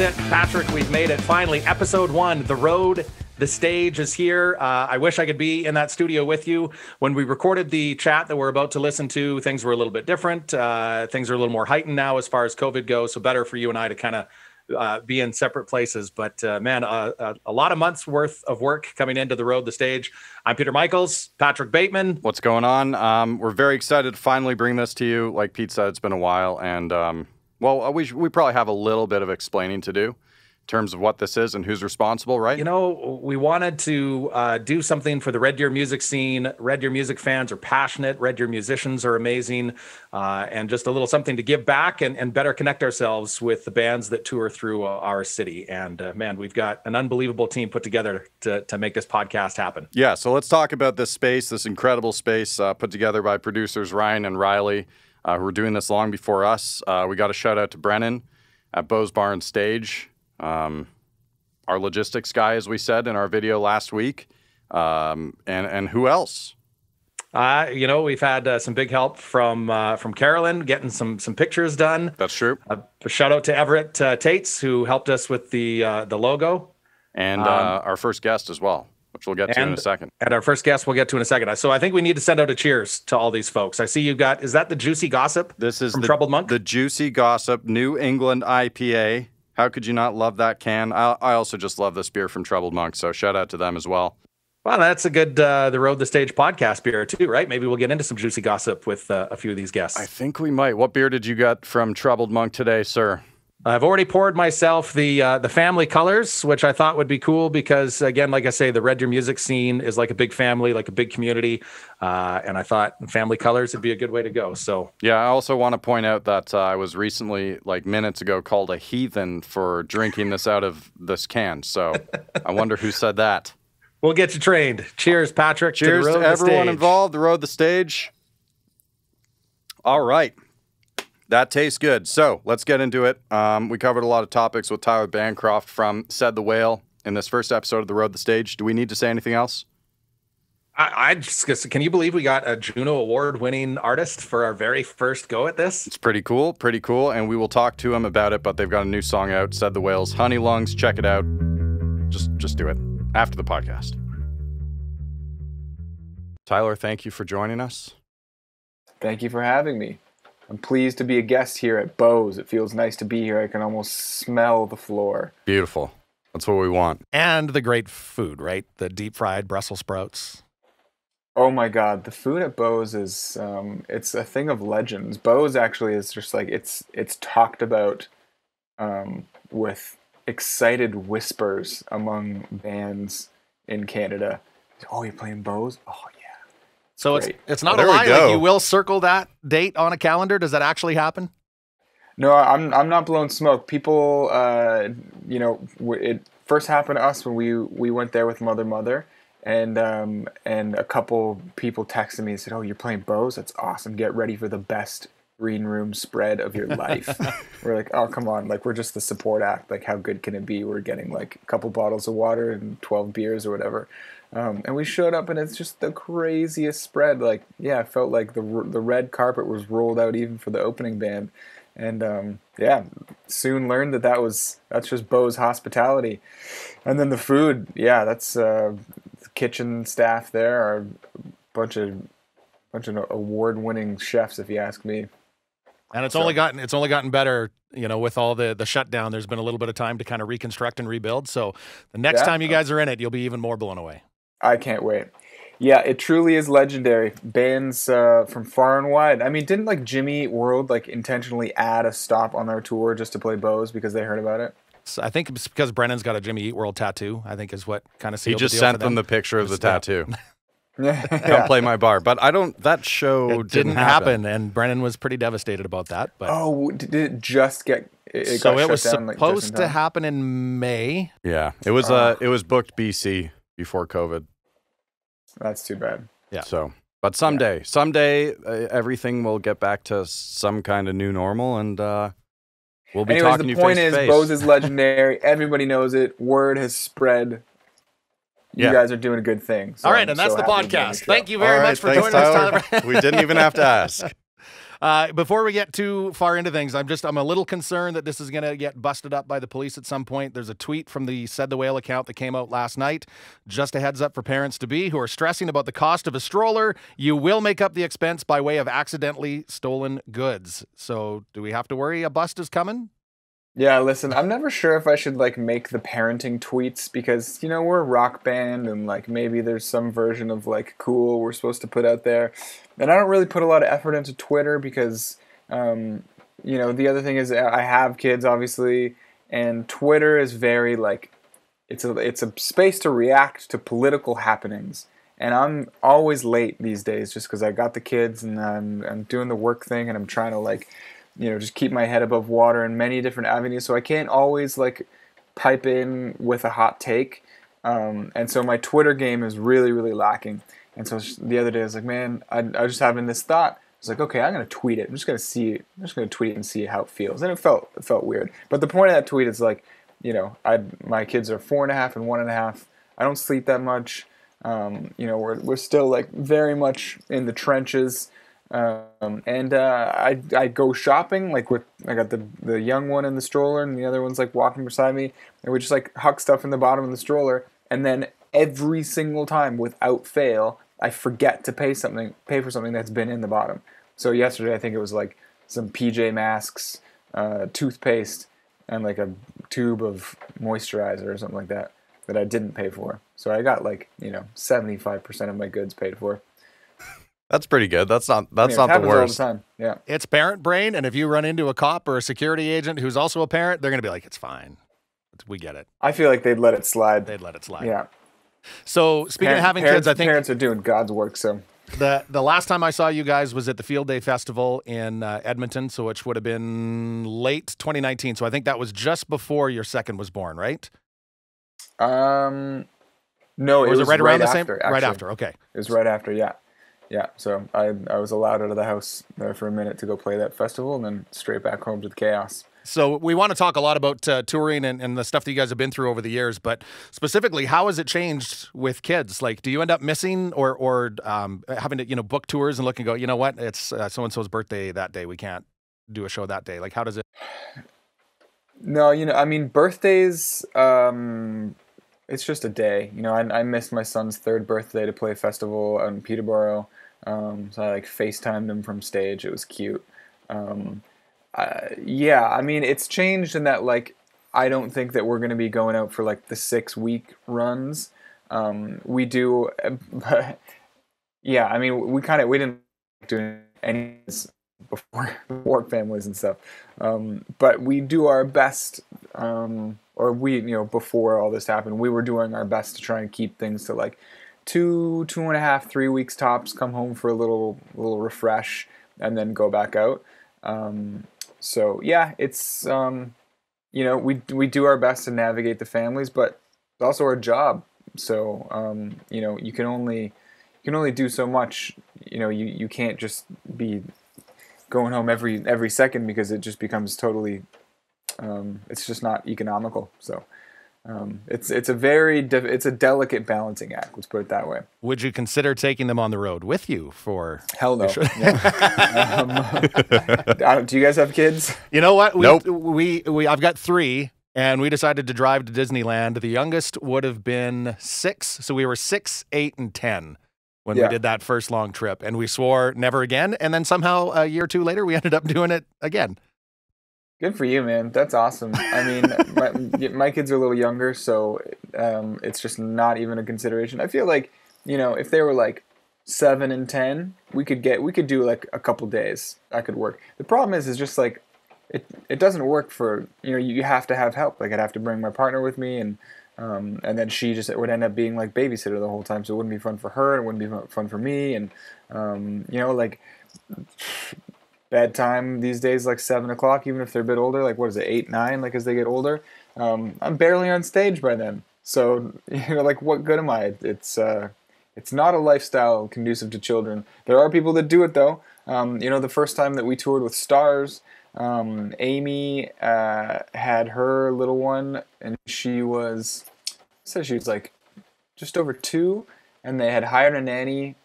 is it, Patrick. We've made it finally. Episode 1, The Road The Stage is here. I wish I could be in that studio with you. When we recorded the chat that we're about to listen to, things were a little bit different. Things are a little more heightened now as far as COVID goes, so better for you and I to kind of be in separate places. But man, a lot of months worth of work coming into The Road The Stage. I'm Peter Michaels, Patrick Bateman. What's going on? We're very excited to finally bring this to you. Like Pete said, it's been a while, and well, we probably have a little bit of explaining to do in terms of what this is and who's responsible, right? You know, we wanted to do something for the Red Deer music scene. Red Deer music fans are passionate. Red Deer musicians are amazing. And just a little something to give back and better connect ourselves with the bands that tour through our city. And man, we've got an unbelievable team put together to make this podcast happen. Yeah, so let's talk about this space, this incredible space put together by producers Ryan and Riley, who were doing this long before us. We got a shout out to Brennan at Bo's Bar and Stage. Our logistics guy, as we said in our video last week, and who else? You know, we've had some big help from Carolyn getting some pictures done. That's true. A shout out to Everett Tates, who helped us with the logo, and our first guest as well, which we'll get to in a second. And our first guest we'll get to in a second. So I think we need to send out a cheers to all these folks. I see you got, is that the Juicy Gossip? This is from Troubled Monk? The Juicy Gossip New England IPA. How could you not love that can? I also just love this beer from Troubled Monk, so shout out to them as well. Well, that's a good The Road The Stage podcast beer too, right? Maybe we'll get into some Juicy Gossip with a few of these guests. I think we might. What beer did you get from Troubled Monk today, sir? I've already poured myself the Family Colors, which I thought would be cool because, again, like I say, the Red Deer music scene is like a big family, like a big community, and I thought Family Colors would be a good way to go. So yeah, I also want to point out that I was recently, like minutes ago, called a heathen for drinking this out of this can. So I wonder who said that. We'll get you trained. Cheers, Patrick. Cheers to everyone involved. The Road The Stage. All right. That tastes good. So let's get into it. We covered a lot of topics with Tyler Bancroft from Said the Whale in this first episode of The Road The Stage. Do we need to say anything else? I just, can you believe we got a Juno Award-winning artist for our very first go at this? It's pretty cool, pretty cool. And we will talk to him about it, but they've got a new song out, Said the Whale's Honey Lungs. Check it out. Just do it after the podcast. Tyler, thank you for joining us. Thank you for having me. I'm pleased to be a guest here at Bo's. It feels nice to be here. I can almost smell the floor. Beautiful. That's what we want. And the great food, right? The deep-fried Brussels sprouts. Oh, my God. The food at Bo's is, it's a thing of legends. Bo's actually is just like, it's talked about with excited whispers among bands in Canada. Oh, you're playing Bo's? Oh, yeah. So it's not a lie. Like you will circle that date on a calendar. Does that actually happen? No, I'm not blowing smoke. People, you know, it first happened to us when we went there with Mother Mother, and a couple people texted me and said, "Oh, you're playing Bo's? That's awesome. Get ready for the best green room spread of your life." We're like, "Oh, come on! Like we're just the support act. Like how good can it be? We're getting like a couple bottles of water and 12 beers or whatever." And we showed up, and it's just the craziest spread. Like, yeah, it felt like the red carpet was rolled out even for the opening band. And, yeah, soon learned that that's just Bo's hospitality. And then the food, yeah, that's the kitchen staff there are a bunch of award-winning chefs, if you ask me. And it's only gotten better, you know, with all the shutdown. There's been a little bit of time to kind of reconstruct and rebuild. So the next time you guys are in it, you'll be even more blown away. I can't wait. Yeah, it truly is legendary. Bands from far and wide. I mean, didn't like Jimmy Eat World like intentionally add a stop on their tour just to play Bo's because they heard about it? So I think it's because Brennan's got a Jimmy Eat World tattoo. I think is what kind of sealed the deal for them. He just sent them the picture of the tattoo. Don't play my bar, but I don't. That show didn't happen, and Brennan was pretty devastated about that. But oh, did it just get? It so got it was down, supposed like, to happen in May. Yeah, it was booked BC. Before COVID. That's too bad. Yeah. So, but someday everything will get back to some kind of new normal, and we'll be talking to you face to face. Anyways, the point is, Bo's is legendary. Everybody knows it. Word has spread. Yeah. You guys are doing a good thing. So all right, and that's the podcast. Thank you very much for joining us, Tyler. We didn't even have to ask. Before we get too far into things, I'm a little concerned that this is going to get busted up by the police at some point. There's a tweet from the Said the Whale account that came out last night. Just a heads up for parents-to-be who are stressing about the cost of a stroller. You will make up the expense by way of accidentally stolen goods. So do we have to worry a bust is coming? Yeah, listen, I'm never sure if I should, like, make the parenting tweets because, you know, we're a rock band and, like, maybe there's some version of, like, cool we're supposed to put out there. And I don't really put a lot of effort into Twitter because, you know, the other thing is I have kids, obviously, and Twitter is very, like, it's a space to react to political happenings. And I'm always late these days just because I got the kids and I'm doing the work thing and I'm trying to, like, you know, just keep my head above water in many different avenues. So I can't always, like, pipe in with a hot take. And so my Twitter game is really, really lacking. And so the other day I was like, man, I was just having this thought. I was like, okay, I'm going to tweet it. I'm just going to tweet it and see how it feels. And it felt weird. But the point of that tweet is, like, you know, my kids are 4.5 and 1.5. I don't sleep that much. You know, we're still, like, very much in the trenches. I go shopping, like, with, I got the young one in the stroller and the other one's, like, walking beside me, and we just, like, huck stuff in the bottom of the stroller, and then every single time without fail I forget to pay for something that's been in the bottom. So yesterday I think it was, like, some PJ Masks, toothpaste, and, like, a tube of moisturizer or something like that I didn't pay for. So I got, like, you know, 75% of my goods paid for. That's pretty good. That's not the worst. All the time. Yeah. It's parent brain, and if you run into a cop or a security agent who's also a parent, they're going to be like, it's fine. We get it. I feel like they'd let it slide. Yeah. So speaking of having kids, I think parents are doing God's work, so. The last time I saw you guys was at the Field Day Festival in Edmonton, so which would have been late 2019. So I think that was just before your second was born, right? No, it was right around the same. Right after, okay. It was right after, yeah. Yeah, so I was allowed out of the house there for a minute to go play that festival and then straight back home to the chaos. So we want to talk a lot about touring and the stuff that you guys have been through over the years, but specifically, how has it changed with kids? Like, do you end up missing or having to, you know, book tours and look and go, you know what, it's so-and-so's birthday that day, we can't do a show that day. Like, how does it? No, you know, I mean, birthdays, it's just a day. You know, I missed my son's third birthday to play a festival in Peterborough. So I, like, FaceTimed him from stage. It was cute. Yeah, I mean, it's changed in that, like, I don't think that we're going to be going out for, like, the 6-week runs. We do, but yeah, I mean, we didn't do any before families and stuff. But we do our best, you know, before all this happened, we were doing our best to try and keep things to, like, 2.5, 3 weeks tops, come home for a little refresh, and then go back out. So yeah, it's, you know, we do our best to navigate the families, but it's also our job. So, you know, you can only do so much. You know, you can't just be going home every second because it just becomes totally, it's just not economical. So. It's a delicate balancing act. Let's put it that way. Would you consider taking them on the road with you for? Hell no. Sure? Yeah. Do you guys have kids? You know what? Nope. I've got 3, and we decided to drive to Disneyland. The youngest would have been 6, so we were 6, 8, and 10 when we did that first long trip, and we swore never again. And then somehow a year or two later, we ended up doing it again. Good for you, man. That's awesome. I mean, my kids are a little younger, so it's just not even a consideration. I feel like, you know, if they were like 7 and 10, we could do like a couple days. That could work. The problem is just like it doesn't work for, you know, you have to have help. Like, I'd have to bring my partner with me, and then she just would end up being like babysitter the whole time, so it wouldn't be fun for her. It wouldn't be fun for me, and you know, like. Bedtime these days, like 7 o'clock, even if they're a bit older, like what is it, 8, 9, like as they get older, I'm barely on stage by then. So, you know, like what good am I? It's not a lifestyle conducive to children. There are people that do it though. You know, the first time that we toured with Stars, Amy had her little one and she was like just over 2, and they had hired a nanny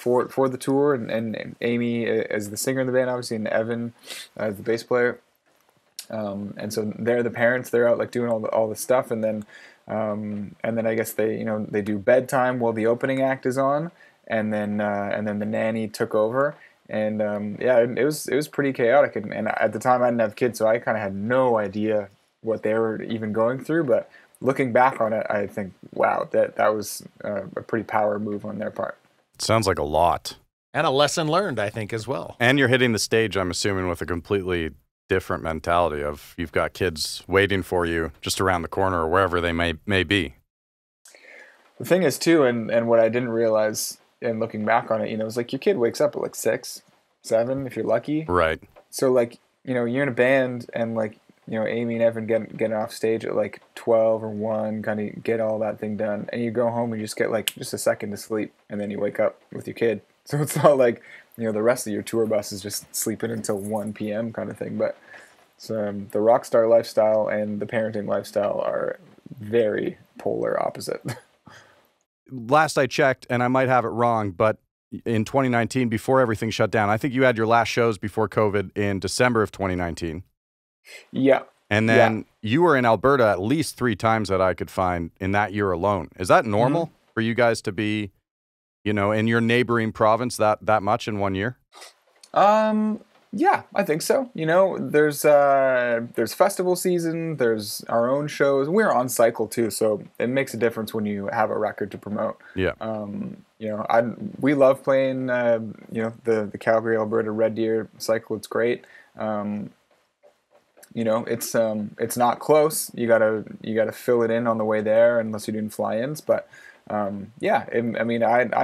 for the tour, and Amy as the singer in the band, obviously, and Evan as the bass player. And so they're the parents. They're out like doing all the stuff, and then I guess they do bedtime while the opening act is on, and then the nanny took over. And it was pretty chaotic, and at the time I didn't have kids, so I kind of had no idea what they were even going through. But looking back on it, I think, wow, that was a pretty power move on their part. Sounds like a lot, and a lesson learned, I think, as well. And you're hitting the stage, I'm assuming, with a completely different mentality of you've got kids waiting for you just around the corner or wherever they may be. The thing is too, and what I didn't realize. And looking back on it, it's like your kid wakes up at like 6, 7, if you're lucky. Right. So like, you're in a band, and like, Amy and Evan get off stage at like 12 or 1, kind of get all that thing done. And you go home and you just get like just a second to sleep, and then you wake up with your kid. So it's not like, the rest of your tour bus is just sleeping until 1 p.m. kind of thing. But so, the rock star lifestyle and the parenting lifestyle are very polar opposite. Last I checked, and I might have it wrong, but in 2019, before everything shut down, I think you had your last shows before COVID in December of 2019. Yeah. And then you were in Alberta at least 3 times that I could find in that year alone. Is that normal for you guys to be, in your neighboring province that much in one year? Yeah, I think so. There's festival season, there's our own shows. We're on cycle too, so it makes a difference when you have a record to promote. Yeah. We love playing, the Calgary, Alberta, Red Deer cycle. It's great. It's not close. You gotta fill it in on the way there unless you're doing fly-ins. But I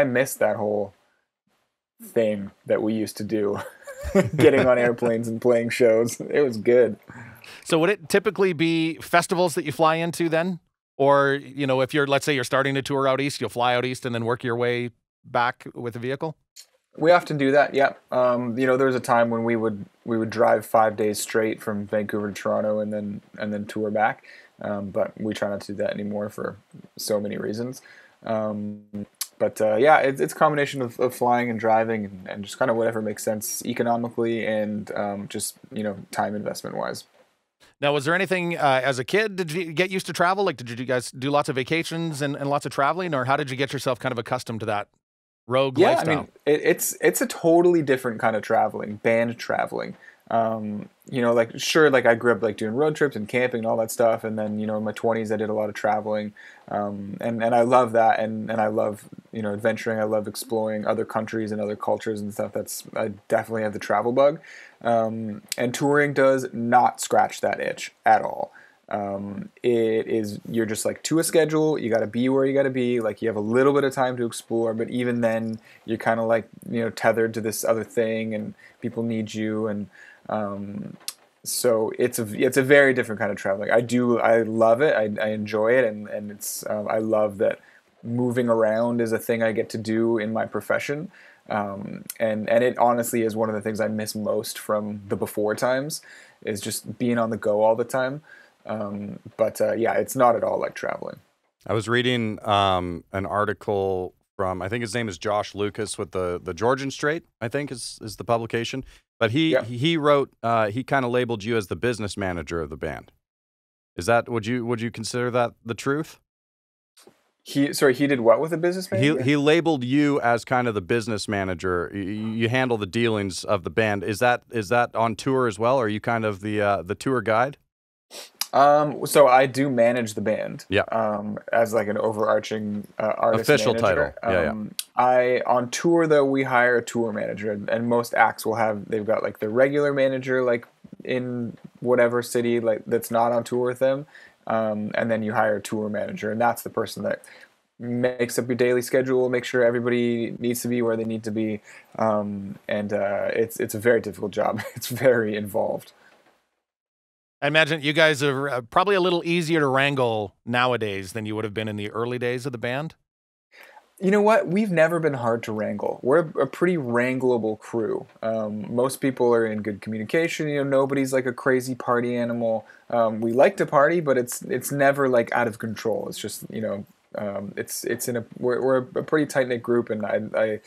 miss that whole thing that we used to do. Getting on airplanes and playing shows. It was good. So would it typically be festivals that you fly into then? Or, if you're, let's say you're starting a tour out east, you'll fly out east and then work your way back with a vehicle? We often do that, yeah. There was a time when we would drive 5 days straight from Vancouver to Toronto and then tour back. But we try not to do that anymore for so many reasons. It's a combination of flying and driving and just kind of whatever makes sense economically and time investment-wise. Now, was there anything as a kid, did you get used to travel? Like, did you guys do lots of vacations and lots of traveling, or how did you get yourself kind of accustomed to that rogue lifestyle? Yeah, I mean, it's a totally different kind of traveling, band traveling. I grew up like doing road trips and camping and all that stuff, and then in my 20s I did a lot of traveling, and I love that, and I love adventuring. I love exploring other countries and other cultures and stuff. I definitely have the travel bug, and touring does not scratch that itch at all. You're just like to a schedule. You got to be where you got to be. Like, you have a little bit of time to explore, but even then you're kind of like, tethered to this other thing, and people need you. And, so it's a very different kind of traveling. I love it. I enjoy it. And it's, I love that moving around is a thing I get to do in my profession. And it honestly is one of the things I miss most from the before times, is just being on the go all the time. It's not at all like traveling. I was reading an article from, I think his name is Josh Lucas with the Georgian Strait, I think is the publication. But he wrote, he kind of labeled you as the business manager of the band. Is that, would you consider that the truth? He did what with the business manager? He labeled you as kind of the business manager. You handle the dealings of the band. Is that on tour as well? Or are you kind of the tour guide? So I do manage the band. Yeah. As like an overarching artist official manager. Title. On tour though, we hire a tour manager, and most acts will have, they've got like the regular manager, like in whatever city, like that's not on tour with them. And then you hire a tour manager, and that's the person that makes up your daily schedule, make sure everybody needs to be where they need to be. It's a very difficult job. It's very involved. I imagine you guys are probably a little easier to wrangle nowadays than you would have been in the early days of the band. You know what? We've never been hard to wrangle. We're a pretty wrangleable crew. Most people are in good communication. Nobody's like a crazy party animal. We like to party, but it's never like out of control. It's just, It's in a we're a pretty tight knit group, and I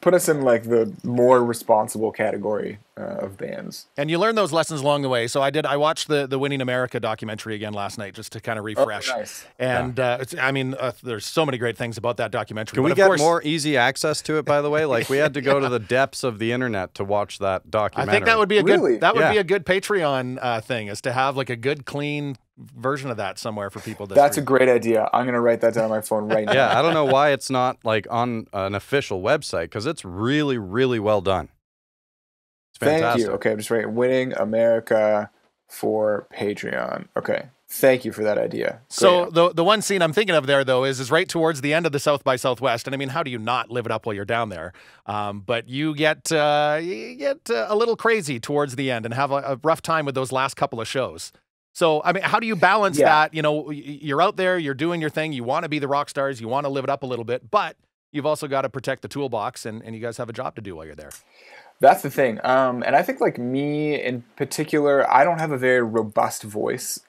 put us in like the more responsible category of bands. And you learn those lessons along the way. So I watched the Winning America documentary again last night just to kind of refresh. Oh, nice. And yeah. There's so many great things about that documentary. Can we get more easy access to it, by the way? Like we had to go to the depths of the internet to watch that documentary. I think that would be a good be a good Patreon thing, is to have like a good clean version of that somewhere for people. That's a great idea. I'm going to write that down on my phone right now. Yeah, I don't know why it's not like on an official website, because it's really, really well done. It's fantastic. Thank you. Okay, I'm just writing Winning America for Patreon. Okay. Thank you for that idea. So the one scene I'm thinking of there, though, is right towards the end of the South by Southwest. And I mean, how do you not live it up while you're down there? But you get a little crazy towards the end and have a rough time with those last couple of shows. So, I mean, how do you balance that? You know, you're out there, you're doing your thing, you want to be the rock stars, you want to live it up a little bit, but you've also got to protect the toolbox, and you guys have a job to do while you're there. That's the thing. And I think, like, me in particular, I don't have a very robust voice.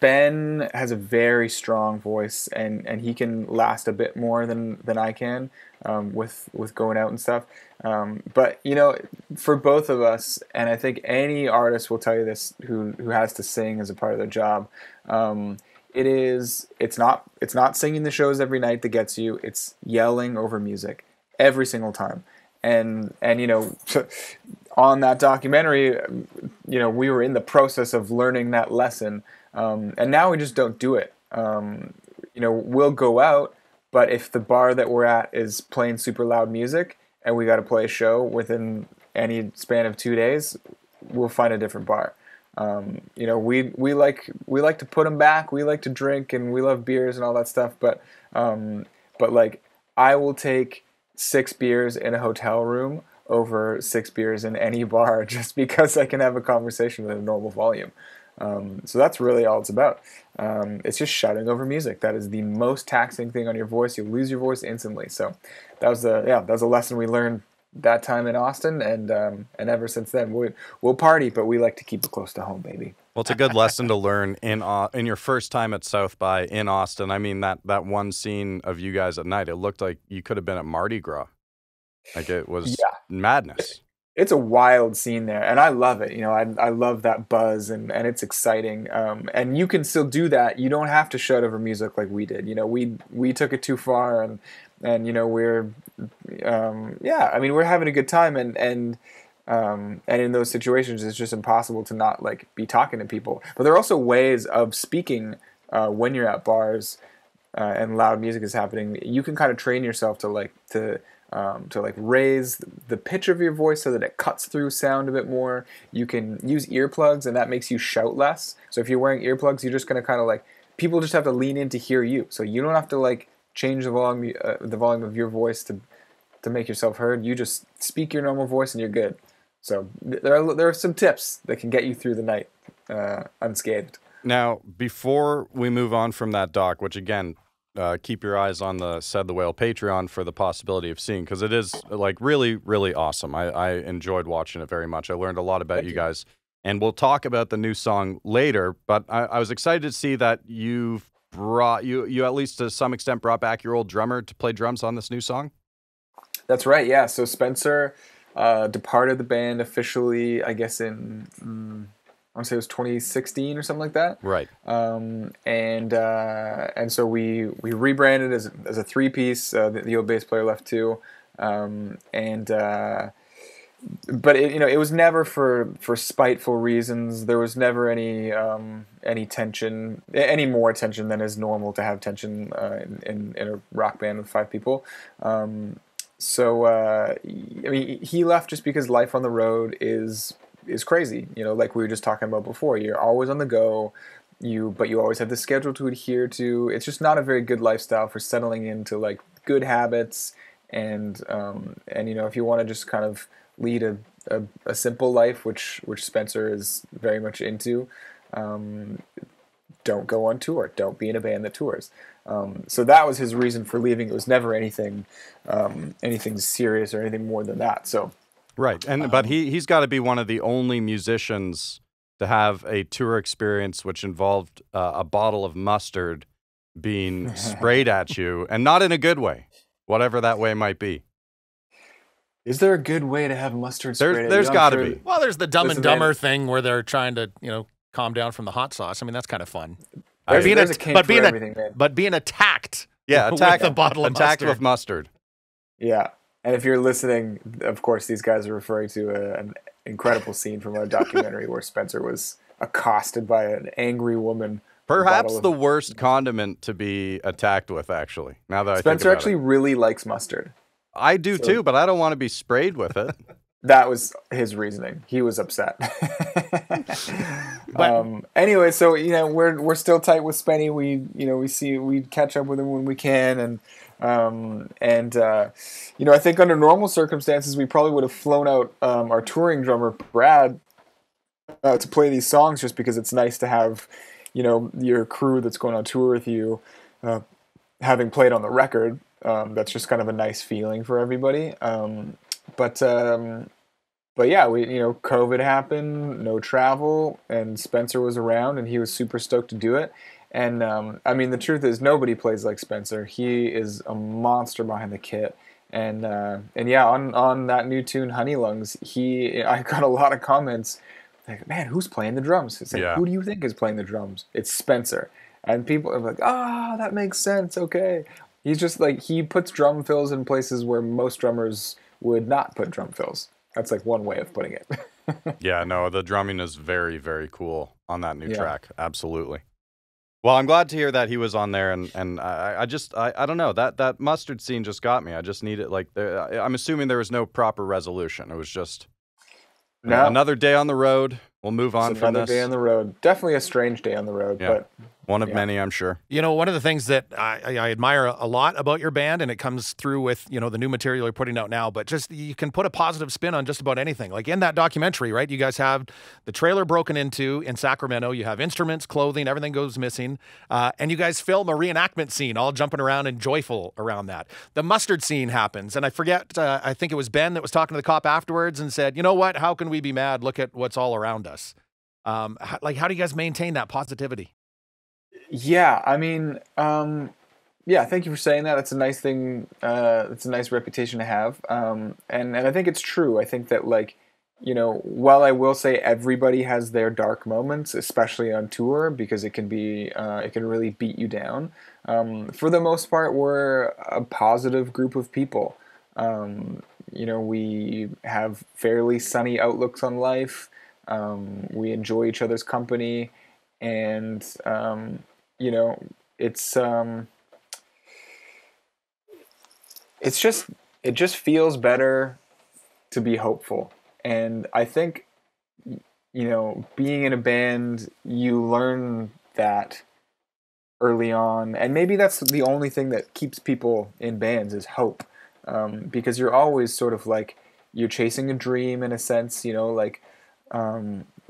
Ben has a very strong voice, and he can last a bit more than I can with going out and stuff. But, you know, for both of us, and I think any artist will tell you this who has to sing as a part of their job, it's not singing the shows every night that gets you. It's yelling over music every single time. And you know, on that documentary, you know, we were in the process of learning that lesson, and now we just don't do it. You know, we'll go out, but if the bar that we're at is playing super loud music and we got to play a show within any span of 2 days, we'll find a different bar. You know, we like to put them back. We like to drink, and we love beers and all that stuff. But like, I will take 6 beers in a hotel room over 6 beers in any bar, just because I can have a conversation with a normal volume. So that's really all it's about. It's just shouting over music. That is the most taxing thing on your voice. You lose your voice instantly. So that was a lesson we learned that time in Austin, and ever since then we'll party, but we like to keep it close to home, baby. Well, it's a good lesson to learn in your first time at South by in Austin. I mean, that one scene of you guys at night, it looked like you could have been at Mardi Gras. Like, it was madness. It's a wild scene there, and I love it. You know, I love that buzz, and it's exciting. And you can still do that. You don't have to shout over music like we did. You know, we took it too far, and you know, we're I mean, we're having a good time, and in those situations, it's just impossible to not like be talking to people. But there are also ways of speaking when you're at bars and loud music is happening. You can kind of train yourself to raise the pitch of your voice so that it cuts through sound a bit more. You can use earplugs, and that makes you shout less. So if you're wearing earplugs, you're just gonna kind of like, people just have to lean in to hear you. So you don't have to like change the volume of your voice to make yourself heard. You just speak your normal voice, and you're good. So there are some tips that can get you through the night unscathed. Now, before we move on from that doc, which again, keep your eyes on the Said the Whale Patreon for the possibility of seeing, because it is like really, really awesome. I enjoyed watching it very much. I learned a lot about you guys, and we'll talk about the new song later. But I was excited to see that you've brought you at least to some extent brought back your old drummer to play drums on this new song. That's right. Yeah. So Spencer departed the band officially, I guess, in I want to say it was 2016 or something like that. Right. And so we rebranded as a 3-piece. The old bass player left too. But it, you know, it was never for spiteful reasons. There was never any more tension than is normal to have tension in a rock band with 5 people. So I mean, he left just because life on the road is crazy. You know, like we were just talking about before, you're always on the go, but you always have the schedule to adhere to. It's just not a very good lifestyle for settling into like good habits, and you know, if you want to just kind of lead a simple life, which Spencer is very much into, don't go on tour. Don't be in a band that tours. So that was his reason for leaving. It was never anything serious or anything more than that. So, right, but he's got to be one of the only musicians to have a tour experience which involved a bottle of mustard being sprayed at you, and not in a good way, whatever that way might be. Is there a good way to have mustard sprayed? There's got to be. Well, there's the Dumb and Dumber thing where they're trying to, you know, calm down from the hot sauce. I mean, that's kind of fun. But being attacked. Yeah, attacked with a bottle of mustard. Attacked with mustard. Yeah. And if you're listening, of course, these guys are referring to an incredible scene from a documentary where Spencer was accosted by an angry woman. Perhaps the worst condiment to be attacked with, actually. Now that I think about it. Spencer actually really likes mustard. I do too, but I don't want to be sprayed with it. That was his reasoning. He was upset. Anyway, so you know, we're still tight with Spenny. We catch up with him when we can, and you know, I think under normal circumstances we probably would have flown out our touring drummer Brad to play these songs, just because it's nice to have, you know, your crew that's going on tour with you having played on the record. That's just kind of a nice feeling for everybody. But yeah, COVID happened, no travel, and Spencer was around, and he was super stoked to do it. And I mean, the truth is, nobody plays like Spencer. He is a monster behind the kit. And yeah, on that new tune, Honey Lungs, I got a lot of comments like, "Man, who's playing the drums?" It's like, yeah. Who do you think is playing the drums? It's Spencer. And people are like, "Ah, that makes sense. Okay." He's just like, he puts drum fills in places where most drummers would not put drum fills. That's like one way of putting it. Yeah, no, the drumming is very, very cool on that new track. Absolutely. Well, I'm glad to hear that he was on there, and I don't know, that mustard scene just got me. I just need it, like, I'm assuming there was no proper resolution. It was just another day on the road. We'll move on from this. Another day on the road. Definitely a strange day on the road, but one of many, I'm sure. You know, one of the things that I admire a lot about your band, and it comes through with, you know, the new material you're putting out now, but just, you can put a positive spin on just about anything. Like in that documentary, right? You guys have the trailer broken into in Sacramento. You have instruments, clothing, everything goes missing. And you guys film a reenactment scene, all jumping around and joyful around that. The mustard scene happens. And I forget, I think it was Ben that was talking to the cop afterwards and said, "You know what, how can we be mad? Look at what's all around us." How do you guys maintain that positivity? Yeah, I mean, yeah, thank you for saying that. It's a nice thing. It's a nice reputation to have. And I think it's true. I think that, like, you know, while I will say everybody has their dark moments, especially on tour, because it can be, it can really beat you down. For the most part, we're a positive group of people. You know, we have fairly sunny outlooks on life. We enjoy each other's company. And, you know, it's just, it just feels better to be hopeful. And I think, you know, being in a band, you learn that early on. And maybe that's the only thing that keeps people in bands is hope. Because you're always sort of like, you're chasing a dream in a sense, you know, like,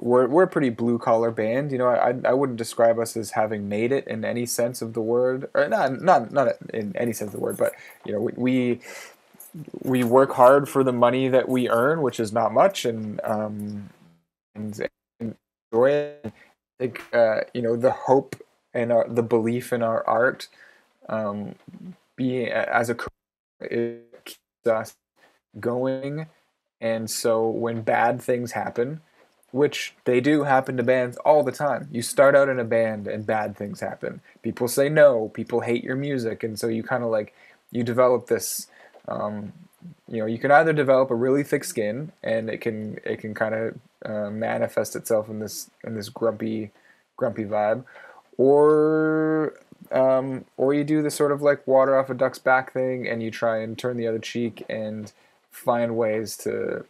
we're a pretty blue collar band, you know. I wouldn't describe us as having made it in any sense of the word, or not in any sense of the word, but you know, we work hard for the money that we earn, which is not much, and enjoy it. I think you know, the hope and the belief in our art, being as a career, it keeps us going. And so when bad things happen, which they do happen to bands all the time. You start out in a band and bad things happen. People say no, people hate your music, and so you kind of like, you develop this, you know, you can either develop a really thick skin, and it can kind of manifest itself in this grumpy vibe, or you do this sort of like water off a duck's back thing, and you try and turn the other cheek and find ways to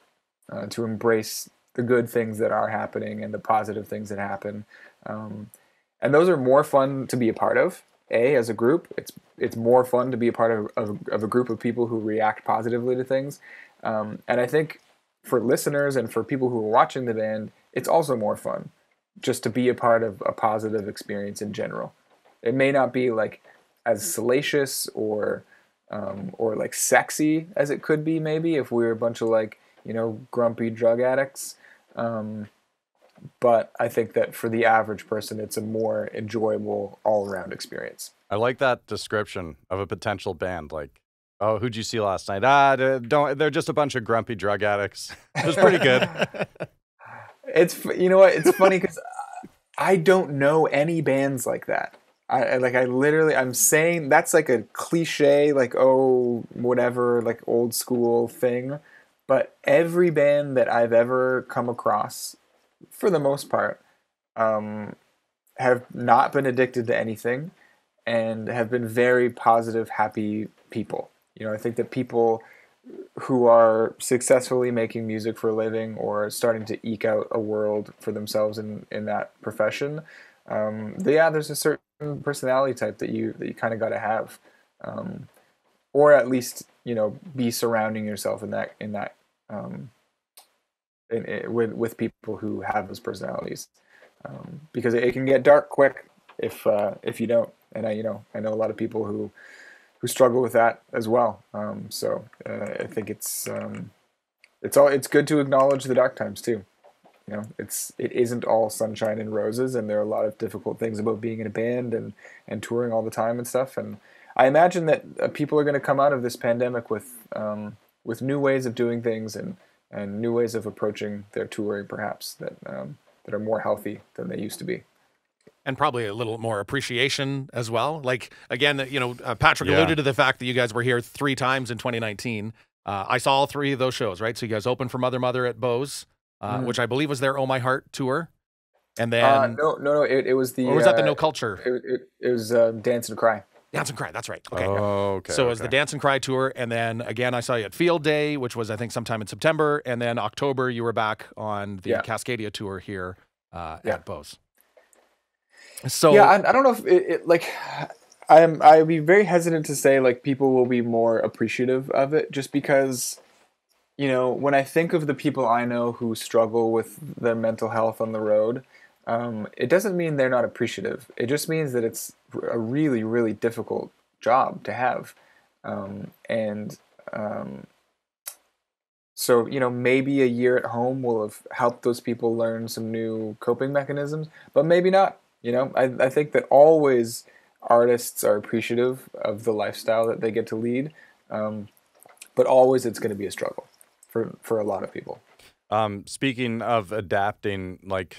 embrace the good things that are happening and the positive things that happen, and those are more fun to be a part of. As a group, it's more fun to be a part of a group of people who react positively to things, and I think for listeners and for people who are watching the band, it's also more fun just to be a part of a positive experience in general. It may not be like as salacious or like sexy as it could be maybe if we were a bunch of like, you know, grumpy drug addicts. But I think that for the average person, it's a more enjoyable all-around experience. I like that description of a potential band. Like, oh, who'd you see last night? They're just a bunch of grumpy drug addicts. It was pretty good. It's, you know what? It's funny because I don't know any bands like that. I'm saying that's like a cliche, like, oh, whatever, like old school thing. But every band that I've ever come across, for the most part, have not been addicted to anything and have been very positive, happy people. You know, I think that people who are successfully making music for a living or starting to eke out a world for themselves in that profession, there's a certain personality type that you kind of got to have, or at least, you know, be surrounding yourself with people who have those personalities, because it can get dark quick if you don't. And I know a lot of people who struggle with that as well. I think it's good to acknowledge the dark times too. You know, it isn't all sunshine and roses, and there are a lot of difficult things about being in a band and touring all the time and stuff. And I imagine that people are going to come out of this pandemic with new ways of doing things and new ways of approaching their touring, perhaps that are more healthy than they used to be. And probably a little more appreciation as well. Like, again, you know, Patrick alluded to the fact that you guys were here 3 times in 2019. I saw all 3 of those shows, right? So you guys opened for Mother Mother at Bo's, which I believe was their Oh My Heart tour. And then... No. It was the... Or was that the No Culture? It was Dance and Cry. Dance and Cry, that's right. Okay. Oh, okay. So it was the Dance and Cry tour. And then, again, I saw you at Field Day, which was, I think, sometime in September. And then October, you were back on the Cascadia tour here at Bo's. So yeah, I don't know if I'd be very hesitant to say like people will be more appreciative of it, just because, you know, when I think of the people I know who struggle with their mental health on the road, it doesn't mean they're not appreciative. It just means that it's a really, really difficult job to have, So, you know, maybe a year at home will have helped those people learn some new coping mechanisms, but maybe not. You know, I think that always artists are appreciative of the lifestyle that they get to lead, but always it's going to be a struggle for a lot of people. Speaking of adapting, like,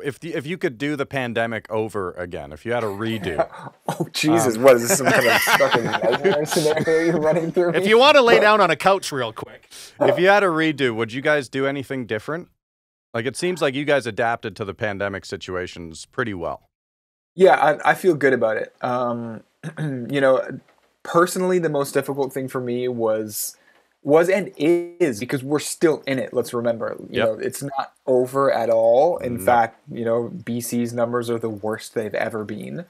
if you could do the pandemic over again, if you had a redo. Oh, Jesus, what is this, some kind of fucking nightmare scenario you're running through me? If you want to lay down on a couch real quick. If you had a redo, would you guys do anything different? Like, it seems like you guys adapted to the pandemic situations pretty well. Yeah, I feel good about it. You know, personally, the most difficult thing for me was and is, because we're still in it, let's remember. You know, it's not over at all. In fact, you know, BC's numbers are the worst they've ever been.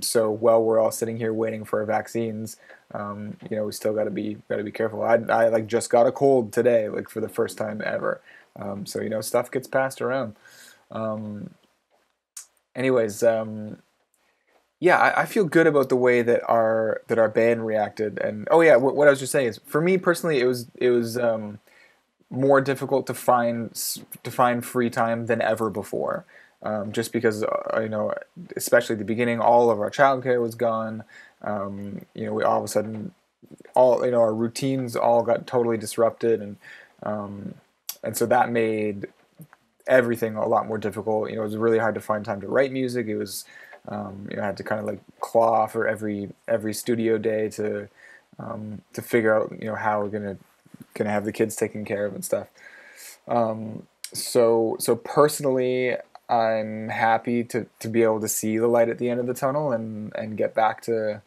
So while we're all sitting here waiting for our vaccines, you know, we still got to be careful. I like just got a cold today, like for the first time ever. So, you know, stuff gets passed around. I feel good about the way that our band reacted. And what I was just saying is, for me personally, it was more difficult to find free time than ever before, just because you know, especially at the beginning, all of our childcare was gone. You know, we all of a sudden, all, you know, our routines all got totally disrupted, and so that made everything a lot more difficult. You know, it was really hard to find time to write music. It was, you know, I had to kind of like claw for every studio day to figure out, you know, how we're gonna have the kids taken care of and stuff. So personally, I'm happy to be able to see the light at the end of the tunnel and get back to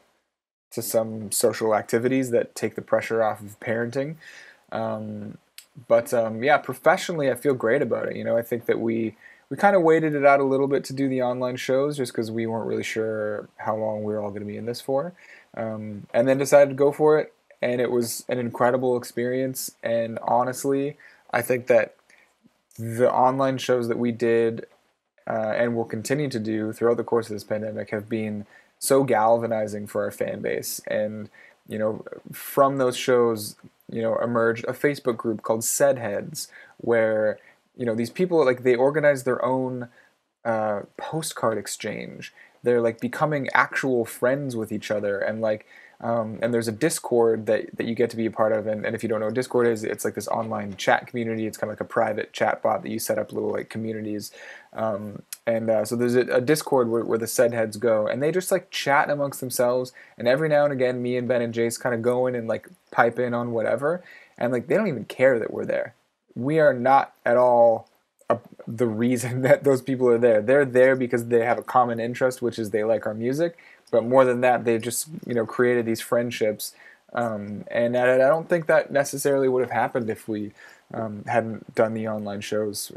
some social activities that take the pressure off of parenting. But professionally, I feel great about it. You know, I think that we kind of waited it out a little bit to do the online shows, just because we weren't really sure how long we were all going to be in this for, and then decided to go for it. And it was an incredible experience. And honestly, I think that the online shows that we did and will continue to do throughout the course of this pandemic have been so galvanizing for our fan base. And, you know, from those shows, you know, emerged a Facebook group called Saidheads, where you know, these people, like, they organize their own postcard exchange. They're, like, becoming actual friends with each other. And, like, and there's a Discord that you get to be a part of. And if you don't know what Discord is, it's, like, this online chat community. It's kind of like a private chat bot that you set up little, like, communities. So there's a Discord where the Saidheads go. And they just, like, chat amongst themselves. And every now and again, me and Ben and Jace kind of go in and, like, pipe in on whatever. And, like, they don't even care that we're there. We are not at all the reason that those people are there. They're there because they have a common interest, which is they like our music. But more than that, they've just, you know, created these friendships. And I don't think that necessarily would have happened if we hadn't done the online shows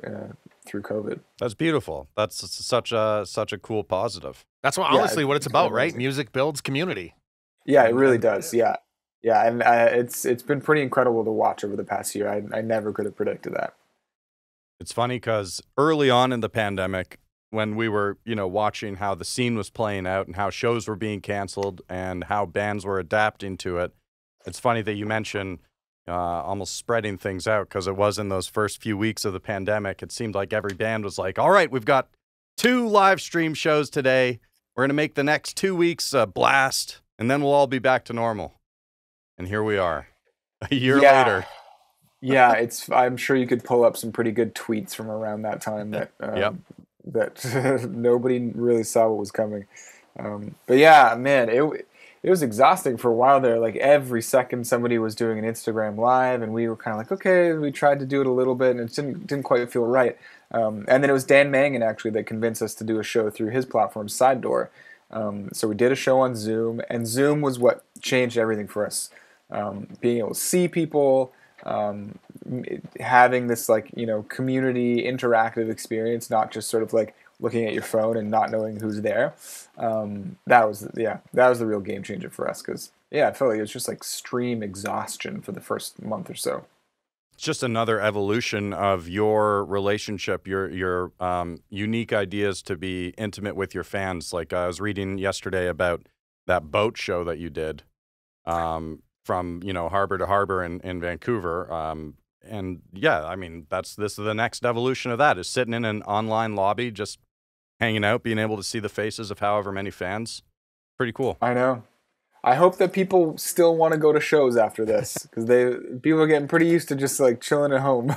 through COVID. That's beautiful. That's such a cool positive. That's honestly what it's about, right? Music builds community. Yeah, it really does. Yeah. Yeah, and it's been pretty incredible to watch over the past year. I never could have predicted that. It's funny because early on in the pandemic, when we were, you know, watching how the scene was playing out and how shows were being canceled and how bands were adapting to it, it's funny that you mention almost spreading things out, because it was in those first few weeks of the pandemic. It seemed like every band was like, all right, we've got 2 live stream shows today. We're going to make the next 2 weeks a blast, and then we'll all be back to normal. And here we are, a year later. Yeah, I'm sure you could pull up some pretty good tweets from around that time that that nobody really saw what was coming. But yeah, man, it was exhausting for a while there. Like every second, somebody was doing an Instagram live, and we were kind of like, okay, we tried to do it a little bit, and it didn't quite feel right. And then it was Dan Mangan actually that convinced us to do a show through his platform, Side Door. So we did a show on Zoom, and Zoom was what changed everything for us. Being able to see people, having this, like, you know, community interactive experience, not just sort of like looking at your phone and not knowing who's there. That was the real game changer for us, because I felt like it was just like stream exhaustion for the first month or so. It's just another evolution of your relationship, your unique ideas to be intimate with your fans. Like I was reading yesterday about that boat show that you did from, you know, harbor to harbor in Vancouver. And yeah, I mean, this is the next evolution of that, is sitting in an online lobby, just hanging out, being able to see the faces of however many fans. Pretty cool. I know. I hope that people still want to go to shows after this, because people are getting pretty used to just like chilling at home.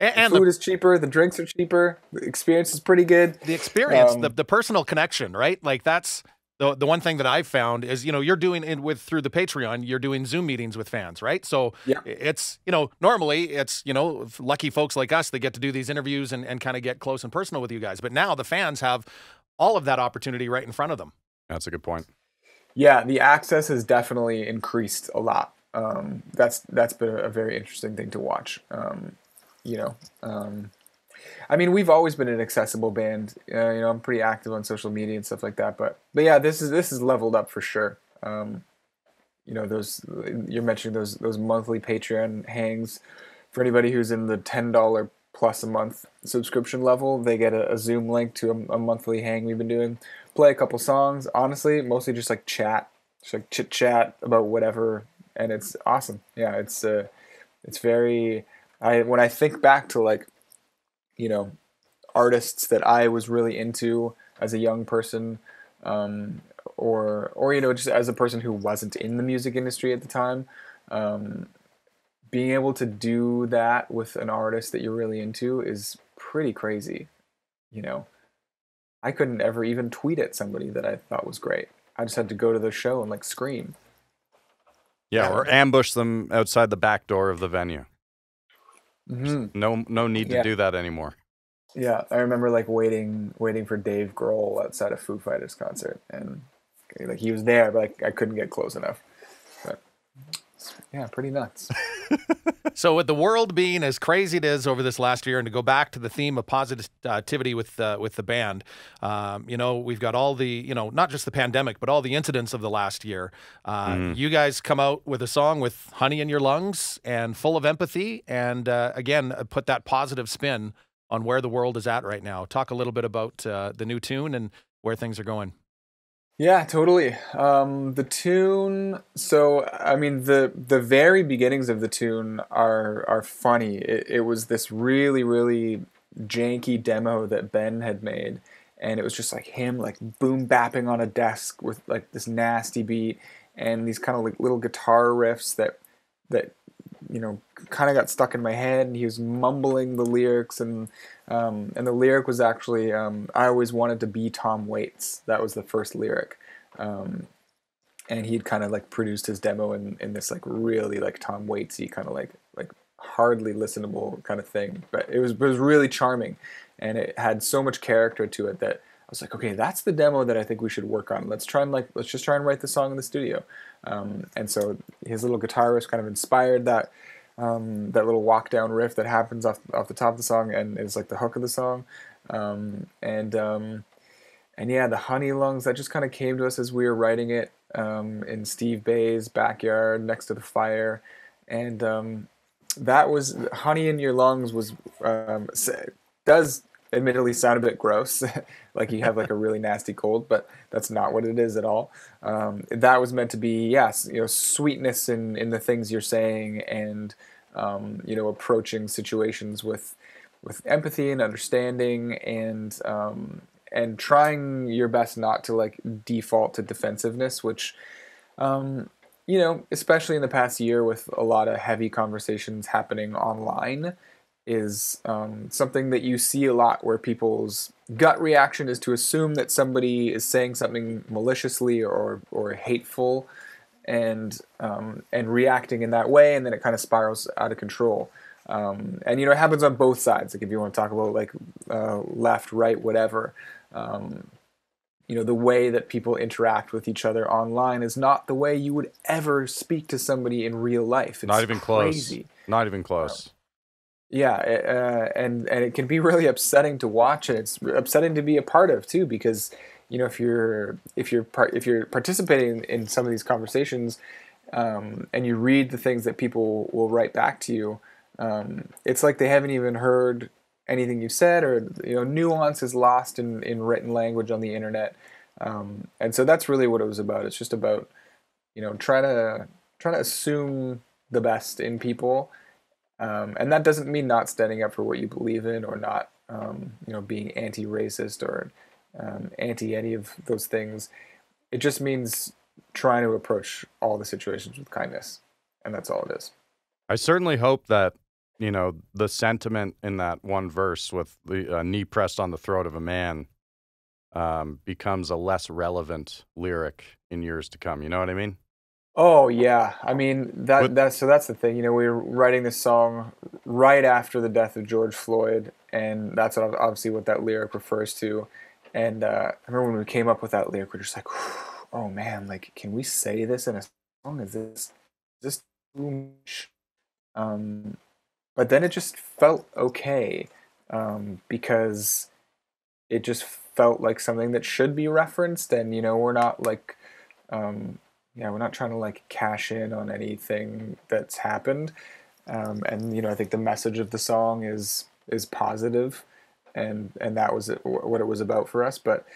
And the food is cheaper, the drinks are cheaper, the experience is pretty good. The experience, the personal connection, right? Like that's the one thing that I've found is, you know, you're doing it through the Patreon, you're doing Zoom meetings with fans, right? So it's, you know, normally it's, you know, lucky folks like us that get to do these interviews and kind of get close and personal with you guys. But now the fans have all of that opportunity right in front of them. That's a good point. Yeah, the access has definitely increased a lot. That's been a very interesting thing to watch. I mean, we've always been an accessible band. You know, I'm pretty active on social media and stuff like that. But yeah, this is leveled up for sure. You know, you're mentioning those monthly Patreon hangs. For anybody who's in the $10 plus a month subscription level, they get a Zoom link to a monthly hang we've been doing. Play a couple songs, honestly, mostly just like chat, just like chit chat about whatever, and it's awesome. Yeah, it's very. When I think back to, like, you know, artists that I was really into as a young person, or you know, just as a person who wasn't in the music industry at the time, being able to do that with an artist that you're really into is pretty crazy, you know. I couldn't ever even tweet at somebody that I thought was great. I just had to go to the show and, like, scream. Yeah, or ambush them outside the back door of the venue. Mm-hmm. No need to do that anymore. Yeah, I remember, like, waiting for Dave Grohl outside a Foo Fighters concert, and, like, he was there, but I couldn't get close enough. But, yeah, pretty nuts. So with the world being as crazy it is over this last year, and to go back to the theme of positivity with the band, you know, we've got all the, you know, not just the pandemic, but all the incidents of the last year. You guys come out with a song with Honey in Your Lungs and full of empathy, and again, put that positive spin on where the world is at right now. Talk a little bit about the new tune and where things are going. Yeah, totally. The tune, so I mean, the very beginnings of the tune are funny. It was this really, really janky demo that Ben had made, and it was just like him like boom bapping on a desk with like this nasty beat and these kind of like little guitar riffs that you know kind of got stuck in my head, and he was mumbling the lyrics, and the lyric was actually I always wanted to be Tom Waits. That was the first lyric, and he'd kind of like produced his demo in this like really like Tom Waitsy kind of like hardly listenable kind of thing, but it was really charming, and it had so much character to it that I was like, okay, that's the demo that I think we should work on. Let's just try and write the song in the studio. And so his little guitarist kind of inspired that that little walk down riff that happens off the top of the song and is like the hook of the song. And yeah, the Honey Lungs, that just kind of came to us as we were writing it in Steve Bay's backyard next to the fire. And that was Honey in Your Lungs was does admittedly sound a bit gross, like you have like a really nasty cold, but that's not what it is at all. That was meant to be, yes, you know, sweetness in the things you're saying, and you know, approaching situations with empathy and understanding, and trying your best not to like default to defensiveness, which you know, especially in the past year with a lot of heavy conversations happening online, is something that you see a lot, where people's gut reaction is to assume that somebody is saying something maliciously or hateful, and reacting in that way, and then it kind of spirals out of control. And you know, it happens on both sides. Like if you want to talk about like left, right, whatever. You know, the way that people interact with each other online is not the way you would ever speak to somebody in real life. It's not even crazy. Close. Not even close. Yeah, and it can be really upsetting to watch, and it's upsetting to be a part of too, because you know, if you're participating in some of these conversations, and you read the things that people will write back to you, it's like they haven't even heard anything you've said, or you know, nuance is lost in written language on the internet, and so that's really what it was about. It's just about, you know, trying to assume the best in people, and that doesn't mean not standing up for what you believe in, or not you know, being anti-racist or anti any of those things. It just means trying to approach all the situations with kindness, and that's all it is. I certainly hope that, you know, the sentiment in that one verse with the knee pressed on the throat of a man becomes a less relevant lyric in years to come. You know what I mean? Oh, yeah. I mean, that's the thing. You know, we were writing this song right after the death of George Floyd, and that's obviously what that lyric refers to. And I remember when we came up with that lyric, we're just like, oh, man, like, can we say this in a song? Is this too much? But then it just felt okay, because it just felt like something that should be referenced, and you know, we're not like, yeah, we're not trying to like cash in on anything that's happened, and you know, I think the message of the song is positive, and that was what it was about for us. But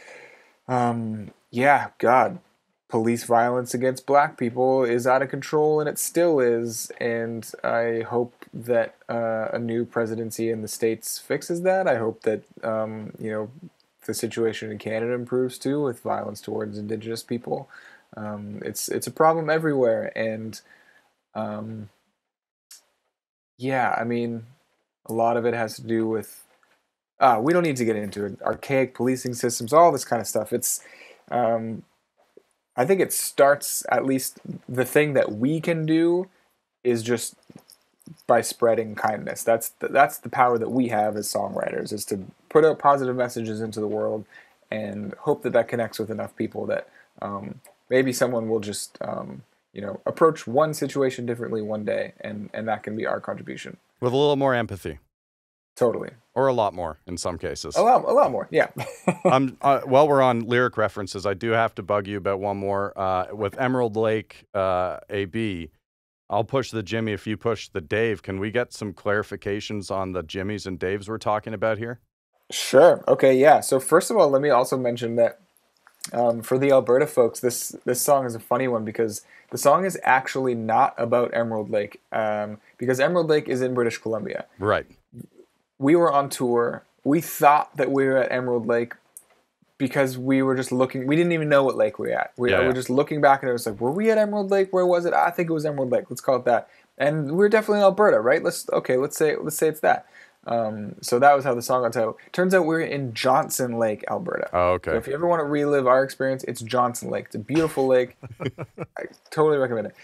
yeah, God, police violence against black people is out of control, and it still is, and I hope that a new presidency in the States fixes that. I hope that, you know, the situation in Canada improves too, with violence towards Indigenous people. It's a problem everywhere, and yeah, I mean, a lot of it has to do with, we don't need to get into it, archaic policing systems, all this kind of stuff. It's... I think it starts, at least the thing that we can do is just by spreading kindness. That's the power that we have as songwriters, is to put out positive messages into the world and hope that that connects with enough people that maybe someone will just you know, approach one situation differently one day, and that can be our contribution. With a little more empathy. Totally. Or a lot more in some cases. A lot more, yeah. While we're on lyric references, I do have to bug you about one more. With Emerald Lake AB, I'll push the Jimmy if you push the Dave. Can we get some clarifications on the Jimmies and Daves we're talking about here? Sure. Okay, yeah. So first of all, let me also mention that For the Alberta folks, this song is a funny one because the song is actually not about Emerald Lake, because Emerald Lake is in British Columbia. Right. We were on tour. We thought that we were at Emerald Lake because we were just looking. We didn't even know what lake we were at. We were just looking back, and it was like, were we at Emerald Lake? Where was it? I think it was Emerald Lake. Let's call it that. And we were definitely in Alberta, right? Let's say it's that. So that was how the song got titled. Turns out we're in Johnson Lake, Alberta. Oh, okay. So if you ever want to relive our experience, it's Johnson Lake. It's a beautiful lake. I totally recommend it.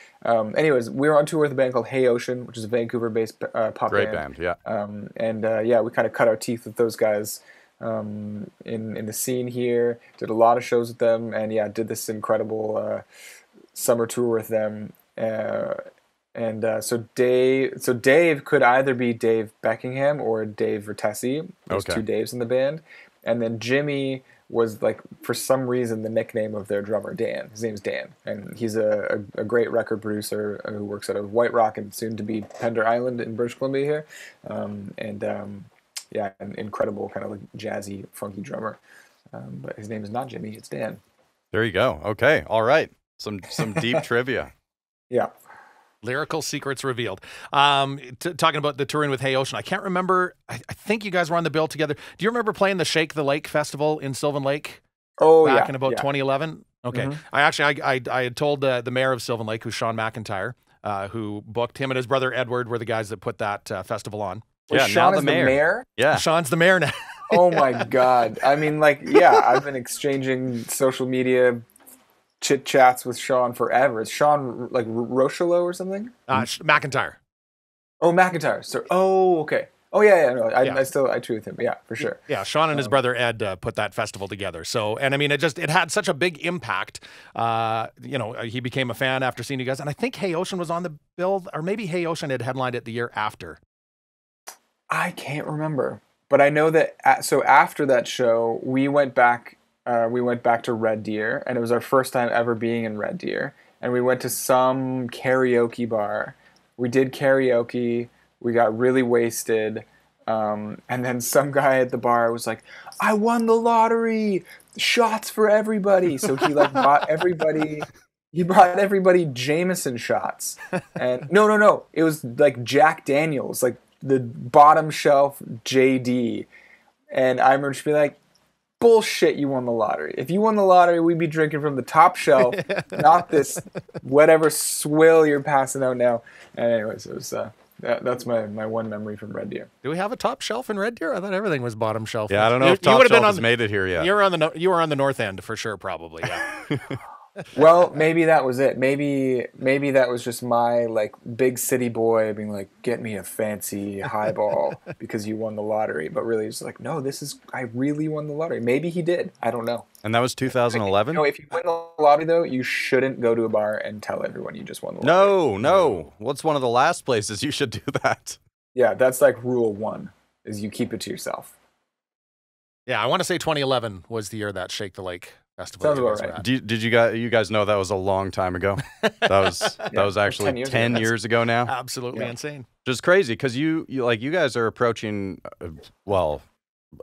Anyways, we were on tour with a band called Hey Ocean, which is a Vancouver-based pop band. Great band, yeah. We kind of cut our teeth with those guys in the scene here. Did a lot of shows with them, and did this incredible summer tour with them. So Dave could either be Dave Beckingham or Dave Vertesi. There's two Daves in the band. And then Jimmy was, like, for some reason, the nickname of their drummer, Dan. His name's Dan. And he's a great record producer who works out of White Rock and soon-to-be Pender Island in British Columbia here. An incredible kind of, like, jazzy, funky drummer. But his name is not Jimmy. It's Dan. There you go. Okay. All right. Some deep trivia. Yeah. Lyrical secrets revealed. Talking about the touring with Hey Ocean, I can't remember. I think you guys were on the bill together. Do you remember playing the Shake the Lake Festival in Sylvan Lake? Oh, back in about 2011? Okay. Mm-hmm. I had told the mayor of Sylvan Lake, who's Sean McIntyre, who booked him and his brother Edward were the guys that put that festival on. Well, yeah, Sean now is the mayor. Yeah, Sean's the mayor now. Oh, my God. I mean, I've been exchanging social media chit chats with Sean forever. Is Sean like Rocheleau or something? McIntyre. Oh, McIntyre. So, oh, okay. Oh, yeah. No, I chew with him. Yeah, for sure. Yeah, Sean and his brother Ed put that festival together. So, and I mean, it had such a big impact. He became a fan after seeing you guys, and I think Hey Ocean was on the bill, or maybe Hey Ocean had headlined it the year after. I can't remember, but I know that. So after that show, we went back. To Red Deer, and it was our first time ever being in Red Deer. And we went to some karaoke bar. We did karaoke. We got really wasted. And then some guy at the bar was like, I won the lottery! Shots for everybody! So he bought everybody... He brought everybody Jameson shots. And no. It was like Jack Daniels, like the bottom shelf JD. And I remember just being like, bullshit, you won the lottery. If you won the lottery, we'd be drinking from the top shelf, not this whatever swill you're passing out now. And anyways, it was that's my one memory from Red Deer. Do we have a top shelf in Red Deer? I thought everything was bottom shelf. Yeah, I don't know if top shelf has made it here yet. You were on the north end for sure, probably. Yeah. Well, maybe that was it. Maybe that was just my big city boy being like, get me a fancy highball because you won the lottery. But really, it's like, no, I really won the lottery. Maybe he did. I don't know. And that was 2011. No, if you win the lottery though, you shouldn't go to a bar and tell everyone you just won the lottery. No. What's one of the last places you should do that? Yeah, that's like rule one: is you keep it to yourself. Yeah, I want to say 2011 was the year that Shake the Lake Festival. Sounds about right. Did you guys know that was a long time ago? That was actually 10 years ago now. Absolutely insane. Just crazy because you guys are approaching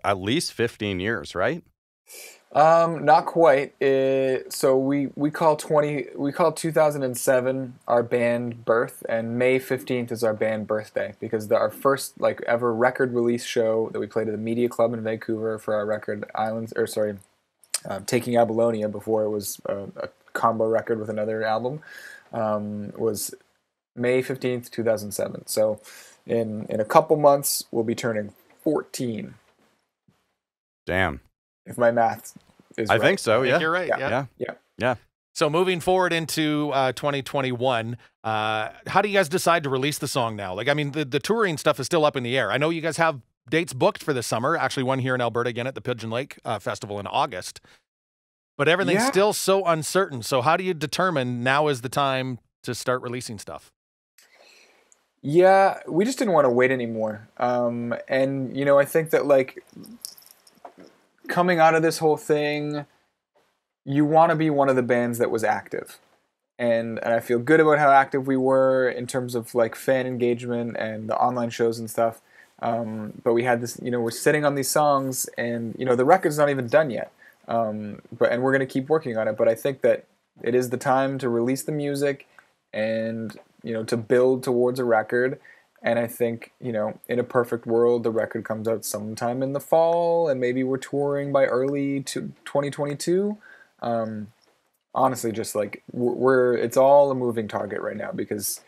at least 15 years, right? Not quite. So we call 2007 our band birth, and May 15th is our band birthday because our first ever record release show that we played at the Media Club in Vancouver for our record Taking Abalone, before it was a combo record with another album, was May 15th, 2007. So in a couple months, we'll be turning 14. Damn. If my math is right. I think so, yeah. I think you're right, yeah. So moving forward into 2021, how do you guys decide to release the song now? The touring stuff is still up in the air. I know you guys have dates booked for the summer, actually one here in Alberta again at the Pigeon Lake Festival in August. But everything's still so uncertain. So how do you determine now is the time to start releasing stuff? Yeah, we just didn't want to wait anymore. I think that coming out of this whole thing, you want to be one of the bands that was active. And I feel good about how active we were in terms of fan engagement and the online shows and stuff. But we had this, we're sitting on these songs and, the record's not even done yet. And we're going to keep working on it. But I think that it is the time to release the music and, you know, to build towards a record. And I think, you know, in a perfect world, the record comes out sometime in the fall, and maybe we're touring by early 2022. Honestly, just like it's all a moving target right now because,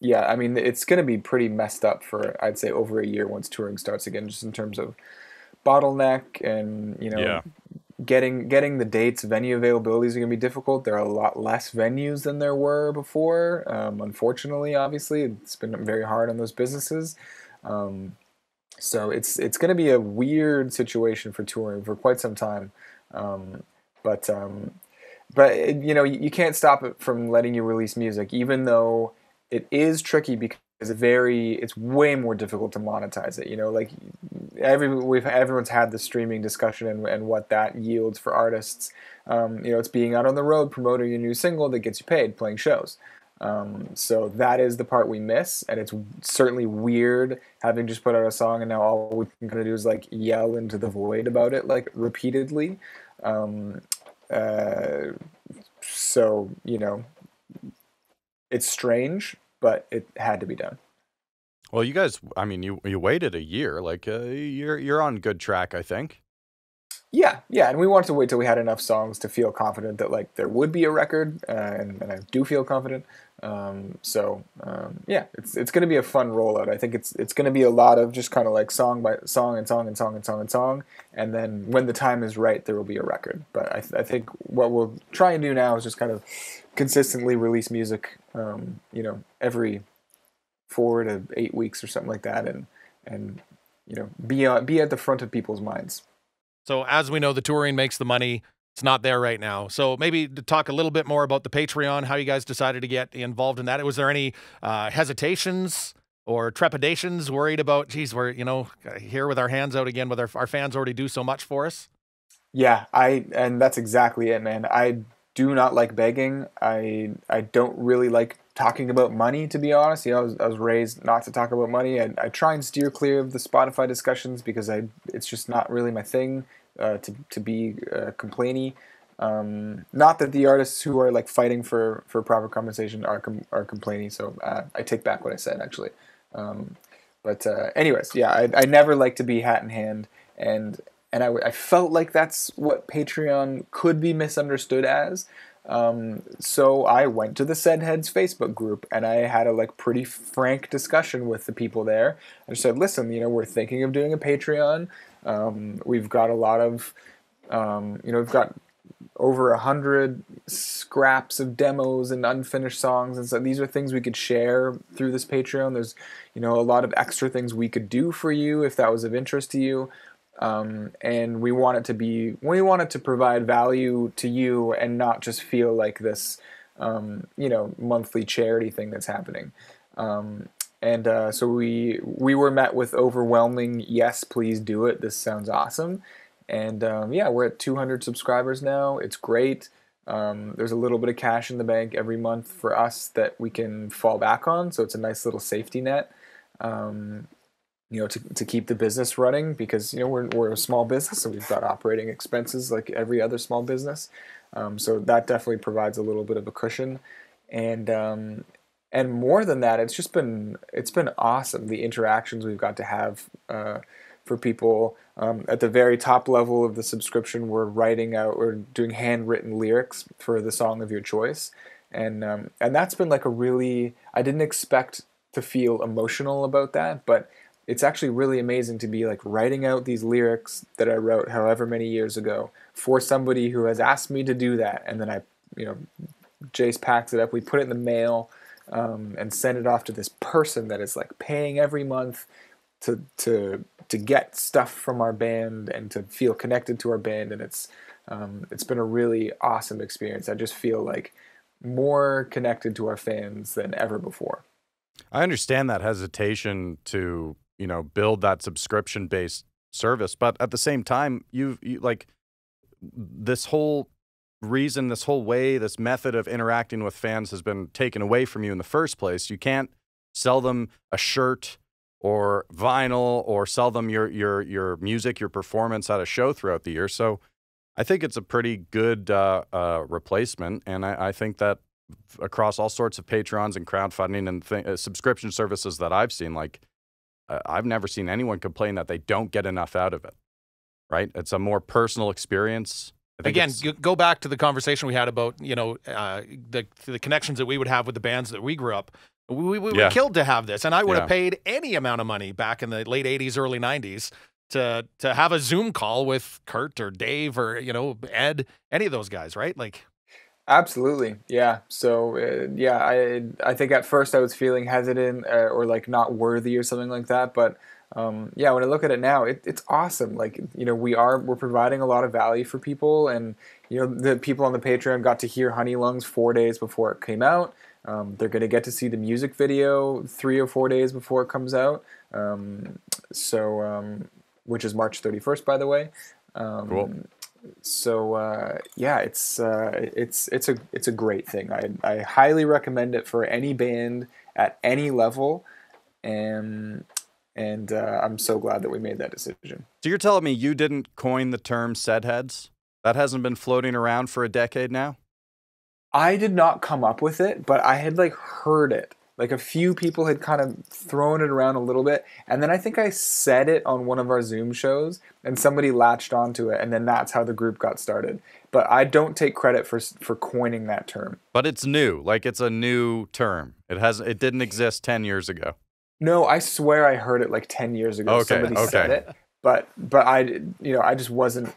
yeah, I mean, it's going to be pretty messed up for, I'd say, over a year once touring starts again, just in terms of bottleneck and, you know, yeah. Getting the dates, venue availabilities are going to be difficult. There are a lot less venues than there were before. Unfortunately, obviously, it's been very hard on those businesses. So it's going to be a weird situation for touring for quite some time. But you know, you can't stop it from letting you release music, even though it is tricky because it's way more difficult to monetize it. You know, like everyone's had the streaming discussion and what that yields for artists. You know, it's being out on the road, promoting your new single that gets you paid, playing shows. So that is the part we miss, and it's certainly weird having just put out a song and now all we can kind of do is like yell into the void about it, like repeatedly. So, you know, it's strange, but it had to be done. Well, you guys, I mean, you waited a year, like you're on good track, I think. Yeah. And we wanted to wait till we had enough songs to feel confident that like there would be a record. And I do feel confident. Yeah, it's going to be a fun rollout. I think it's going to be a lot of just kind of like song by song and song and song and song and song. And then when the time is right, there will be a record. But I think what we'll try and do now is just kind of consistently release music, you know, every 4 to 8 weeks or something like that. And, you know, be at the front of people's minds. So as we know, the touring makes the money. It's not there right now. So maybe to talk a little bit more about the Patreon, how you guys decided to get involved in that. Was there any hesitations or trepidations, worried about, geez, we're, you know, here with our hands out again with our fans already do so much for us? Yeah, and that's exactly it, man. I do not like begging. I don't really like talking about money, to be honest. You know, I was raised not to talk about money. I try and steer clear of the Spotify discussions because it's just not really my thing to be complainy. Not that the artists who are like fighting for proper compensation are complaining. So I take back what I said, actually. Anyways, yeah, I never like to be hat in hand, and I felt like that's what Patreon could be misunderstood as. So I went to the Saidheads Facebook group and I had a like pretty frank discussion with the people there. I said, listen, you know, we're thinking of doing a Patreon. We've got a lot of, you know, we've got over 100 scraps of demos and unfinished songs. And so these are things we could share through this Patreon. There's, you know, a lot of extra things we could do for you if that was of interest to you. And we want it to provide value to you and not just feel like this, you know, monthly charity thing that's happening. So we were met with overwhelming, yes, please do it. This sounds awesome. And, yeah, we're at 200 subscribers now. It's great. There's a little bit of cash in the bank every month for us that we can fall back on. So it's a nice little safety net. You know, to keep the business running because, you know, we're a small business, so we've got operating expenses like every other small business. So that definitely provides a little bit of a cushion. And more than that, it's been awesome. The interactions we've got to have for people at the very top level of the subscription, we're writing out or doing handwritten lyrics for the song of your choice. And that's been like a really, I didn't expect to feel emotional about that, but it's actually really amazing to be like writing out these lyrics that I wrote however many years ago for somebody who has asked me to do that. And then I, you know, Jace packs it up, we put it in the mail and send it off to this person that is like paying every month to get stuff from our band and to feel connected to our band. And it's been a really awesome experience. I just feel like more connected to our fans than ever before. I understand that hesitation to, you know, build that subscription-based service. But at the same time, you like this whole reason, this whole way, this method of interacting with fans has been taken away from you in the first place. You can't sell them a shirt or vinyl or sell them your music, your performance at a show throughout the year. So I think it's a pretty good replacement, and I think that across all sorts of Patreons and crowdfunding and subscription services that I've seen, like I've never seen anyone complain that they don't get enough out of it, right? It's a more personal experience. Again, go back to the conversation we had about, you know, the connections that we would have with the bands that we grew up. We were killed to have this, and I would have paid any amount of money back in the late 80s, early 90s to have a Zoom call with Kurt or Dave or, you know, Ed, any of those guys, right? Like, absolutely, yeah. So, yeah, I think at first I was feeling hesitant or like not worthy or something like that, but yeah, when I look at it now, it's awesome. Like, you know, we're providing a lot of value for people, and you know, the people on the Patreon got to hear Honey Lungs 4 days before it came out. They're gonna get to see the music video 3 or 4 days before it comes out. Which is March 31st, by the way. Cool. So yeah, it's a great thing. I highly recommend it for any band at any level, and I'm so glad that we made that decision. So you're telling me you didn't coin the term Saidheads? That hasn't been floating around for a decade now? I did not come up with it, but I had like heard it. Like a few people had kind of thrown it around a little bit, and then I think I said it on one of our Zoom shows, and somebody latched onto it, and then that's how the group got started. But I don't take credit for coining that term. But it's new, like it's a new term. It didn't exist 10 years ago. No, I swear I heard it like 10 years ago. Okay, somebody said it, but I, you know, I just wasn't.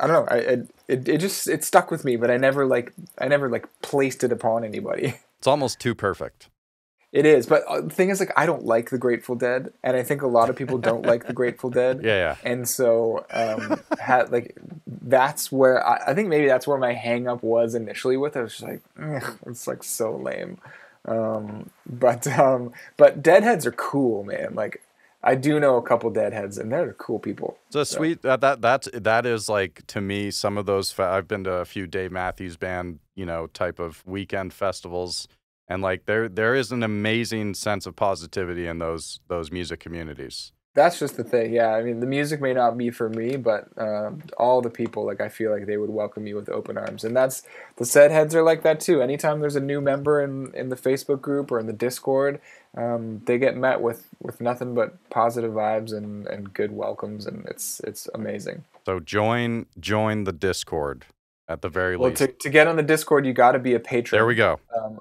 I don't know. It just stuck with me, but I never placed it upon anybody. It's almost too perfect. It is, but the thing is, like, I don't like the Grateful Dead, and I think a lot of people don't like the Grateful Dead. Yeah, yeah. And so, like, that's where I think maybe that's where my hang up was initially with it. I was just like, it's like so lame. But Deadheads are cool, man. Like, I do know a couple Deadheads, and they're cool people. So sweet. That is like, to me, some of those. I've been to a few Dave Matthews Band, you know, type of weekend festivals. And like there is an amazing sense of positivity in those music communities. That's just the thing, yeah. I mean, the music may not be for me, but all the people, like, I feel like they would welcome you with open arms. And that's, the Saidheads are like that too. Anytime there's a new member in the Facebook group or in the Discord, they get met with nothing but positive vibes and good welcomes, and it's amazing. So join the Discord. At the very least. Well, to get on the Discord, you got to be a patron. There we go.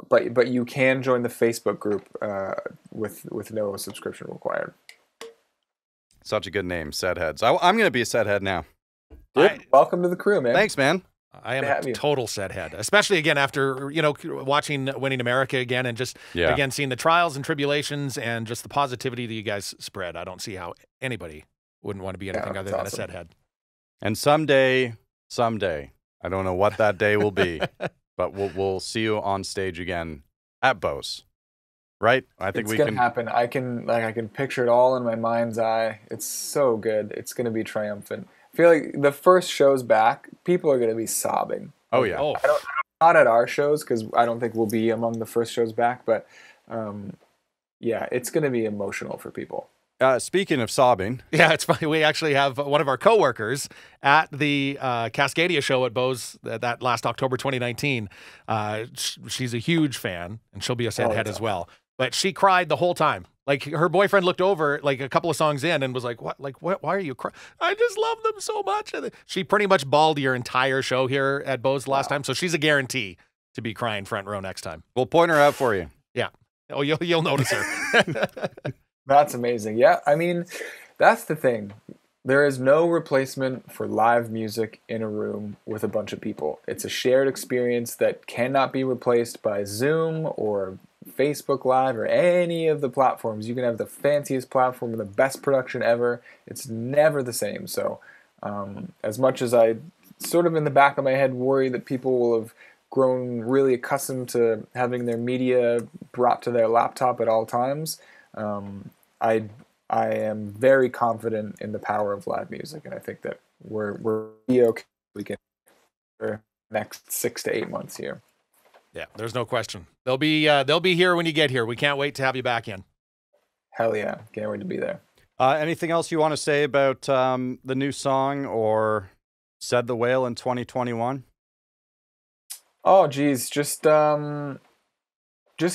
But you can join the Facebook group with no subscription required. Such a good name, Saidheads. I'm going to be a Saidhead now. Dude, welcome to the crew, man. Thanks, man. I am a total Saidhead, especially again after, you know, watching Winning America again and just again seeing the trials and tribulations and just the positivity that you guys spread. I don't see how anybody wouldn't want to be anything other than a Saidhead. And someday. I don't know what that day will be, but we'll see you on stage again at Bo's, right? I think it's gonna happen. I can picture it all in my mind's eye. It's so good. It's gonna be triumphant. I feel like the first shows back, people are gonna be sobbing. Oh yeah. Oh. Not at our shows, because I don't think we'll be among the first shows back. But yeah, it's gonna be emotional for people. Speaking of sobbing. Yeah, it's funny. We actually have one of our coworkers at the Cascadia show at Bo's that last October 2019. She's a huge fan, and she'll be a Saidhead as well. But she cried the whole time. Like, her boyfriend looked over like a couple of songs in and was like, "What? Like, what? Why are you crying? I just love them so much." And she pretty much bawled your entire show here at Bo's last time. So she's a guarantee to be crying front row next time. We'll point her out for you. Yeah. Oh, you'll notice her. That's amazing. Yeah, I mean, that's the thing. There is no replacement for live music in a room with a bunch of people. It's a shared experience that cannot be replaced by Zoom or Facebook Live or any of the platforms. You can have the fanciest platform and the best production ever. It's never the same. So as much as I sort of in the back of my head worry that people will have grown really accustomed to having their media brought to their laptop at all times, I am very confident in the power of live music, and I think that we're okay. We can for the next 6 to 8 months here. Yeah, there's no question. They'll be here when you get here. We can't wait to have you back in. Hell yeah. Can't wait to be there. Anything else you want to say about the new song or Said the Whale in 2021? Oh, geez. Just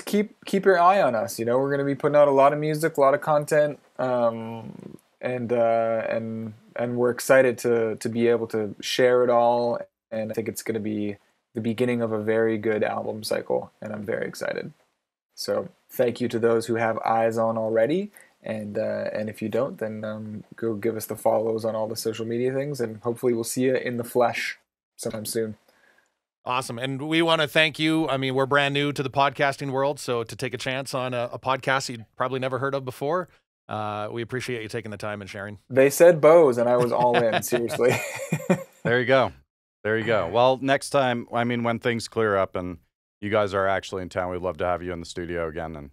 keep your eye on us. You know, we're going to be putting out a lot of music, a lot of content, and we're excited to be able to share it all. And I think it's going to be the beginning of a very good album cycle, and I'm very excited. So thank you to those who have eyes on already, and if you don't, then go give us the follows on all the social media things, and hopefully we'll see you in the flesh sometime soon. Awesome. And we want to thank you. I mean, we're brand new to the podcasting world, so to take a chance on a podcast you'd probably never heard of before, we appreciate you taking the time and sharing. They said Bo's, and I was all in, seriously. There you go. There you go. Well, next time, I mean, when things clear up and you guys are actually in town, we'd love to have you in the studio again and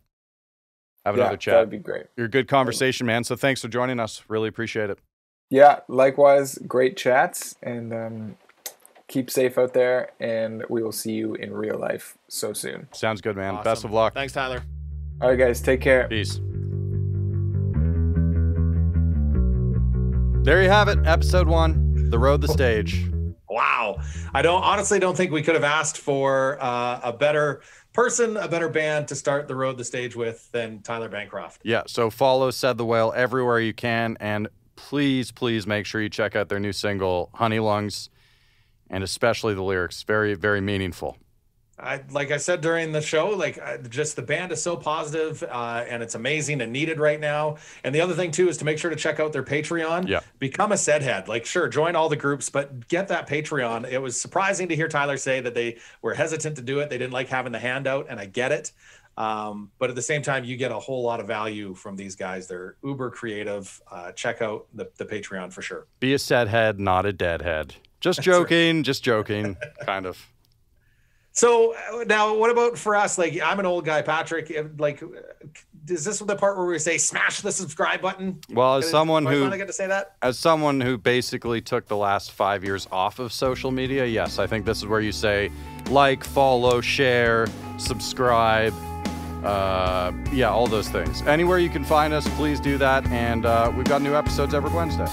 have another chat. That'd be great. You're a good conversation, man. So thanks for joining us. Really appreciate it. Yeah, likewise. Great chats. And, keep safe out there, and we will see you in real life so soon. Sounds good, man. Awesome. Best of luck. Thanks, Tyler. All right, guys. Take care. Peace. There you have it. Episode 1, The Road, The Stage. Wow. I honestly don't think we could have asked for a better person, a better band to start The Road, The Stage with than Tyler Bancroft. Yeah. So follow Said the Whale everywhere you can, and please, please make sure you check out their new single, Honey Lungs. And especially the lyrics, very, very meaningful. Like I said during the show, just the band is so positive, and it's amazing and needed right now. And the other thing too is to make sure to check out their Patreon. Yeah. Become a Saidhead. Like, sure, join all the groups, but get that Patreon. It was surprising to hear Tyler say that they were hesitant to do it. They didn't like having the handout, and I get it. But at the same time, you get a whole lot of value from these guys. They're uber creative. Check out the Patreon for sure. Be a Saidhead, not a deadhead. Just joking, right. Just joking, kind of. So now what about for us? Like, I'm an old guy, Patrick. Is this the part where we say, smash the subscribe button? Well, as someone who basically took the last 5 years off of social media, yes, I think this is where you say, like, follow, share, subscribe. Yeah, all those things. Anywhere you can find us, please do that. And we've got new episodes every Wednesday.